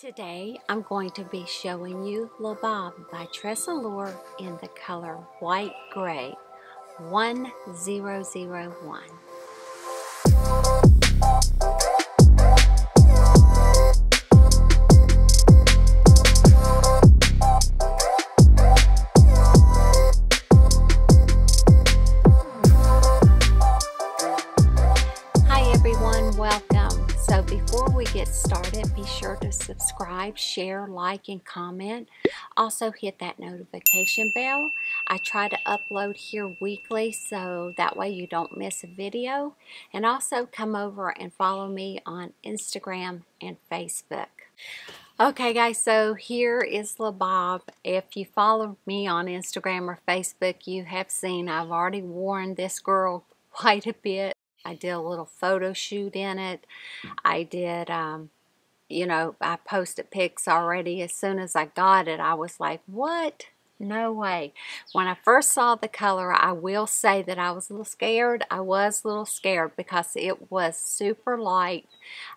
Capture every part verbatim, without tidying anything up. Today I'm going to be showing you Le Bob by TressAllure in the color White Gray one zero zero one. Hi everyone, welcome. So before we get started, be sure to subscribe, share, like, and comment. Also hit that notification bell. I try to upload here weekly so that way you don't miss a video. And also come over and follow me on Instagram and Facebook. Okay guys, so here is Le Bob. If you follow me on Instagram or Facebook, you have seen I've already worn this girl quite a bit. I did a little photo shoot in it. I did, um, you know, I posted pics already. As soon as I got it, I was like, what? No way. When I first saw the color, I will say that I was a little scared. I was a little scared because it was super light.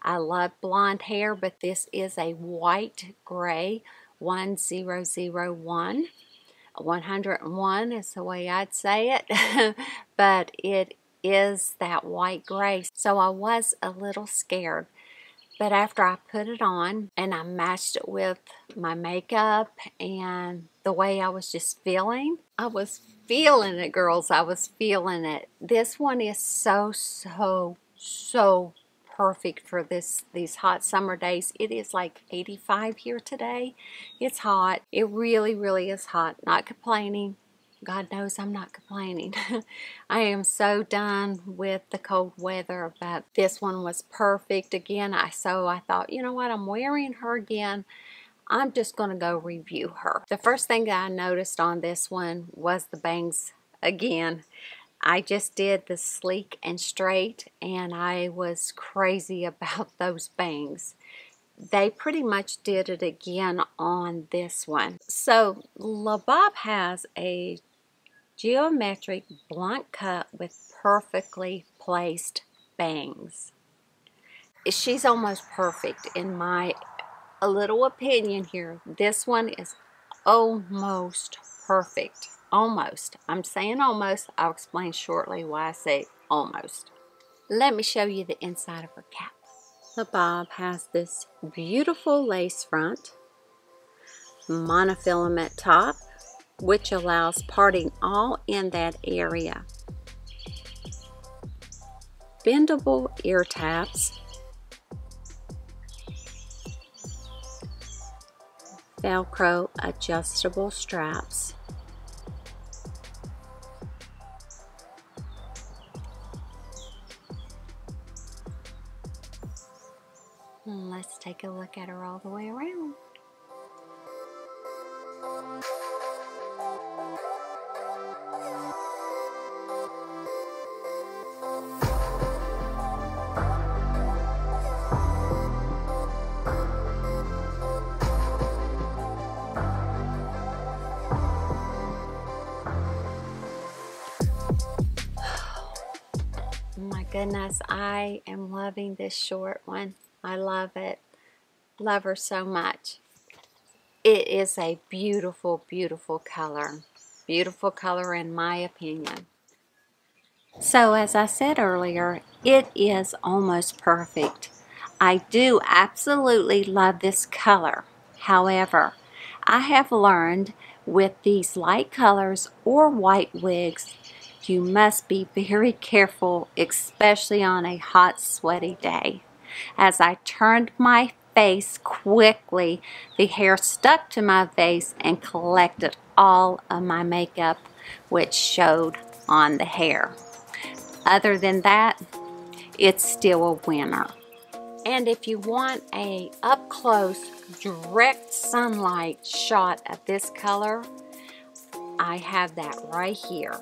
I love blonde hair, but this is a white gray one zero zero one. one oh one is the way I'd say it, but it is that white gray, so I was a little scared. But after I put it on and I matched it with my makeup and the way I was just feeling, I was feeling it, girls. I was feeling it. This one is so so so perfect for this these hot summer days. It is like eighty-five here today. It's hot. It really really is hot. Not complaining. God knows I'm not complaining. I am so done with the cold weather, but this one was perfect again. I so I thought, you know what, I'm wearing her again. I'm just going to go review her. The first thing that I noticed on this one was the bangs again. I just did the sleek and straight, and I was crazy about those bangs. They pretty much did it again on this one. So Le Bob has a geometric blunt cut with perfectly placed bangs. She's almost perfect in my a little opinion here. This one is almost perfect. Almost. I'm saying almost. I'll explain shortly why I say almost. Let me show you the inside of her cap. Le Bob has this beautiful lace front, monofilament top, which allows parting all in that area. Bendable ear tabs. Velcro adjustable straps. Let's take a look at her all the way around. My goodness, I am loving this short one. I love it. Love her so much. It is a beautiful, beautiful color. Beautiful color in my opinion. So as I said earlier, it is almost perfect. I do absolutely love this color. However, I have learned with these light colors or white wigs, you must be very careful, especially on a hot, sweaty day. As I turned my face quickly, the hair stuck to my face and collected all of my makeup, which showed on the hair. Other than that, it's still a winner. And if you want a up-close, direct sunlight shot of this color, I have that right here.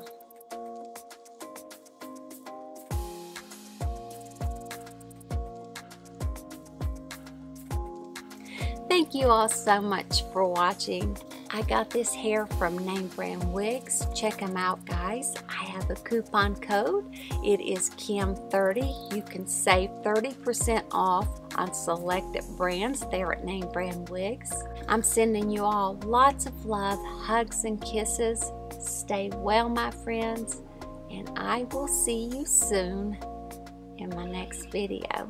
Thank you all so much for watching. I got this hair from Name Brand Wigs. Check them out, guys. I have a coupon code. It is Kim thirty. You can save thirty percent off. on selected brands there at Name Brand Wigs. I'm sending you all lots of love, hugs, and kisses. Stay well, my friends, and I will see you soon in my next video.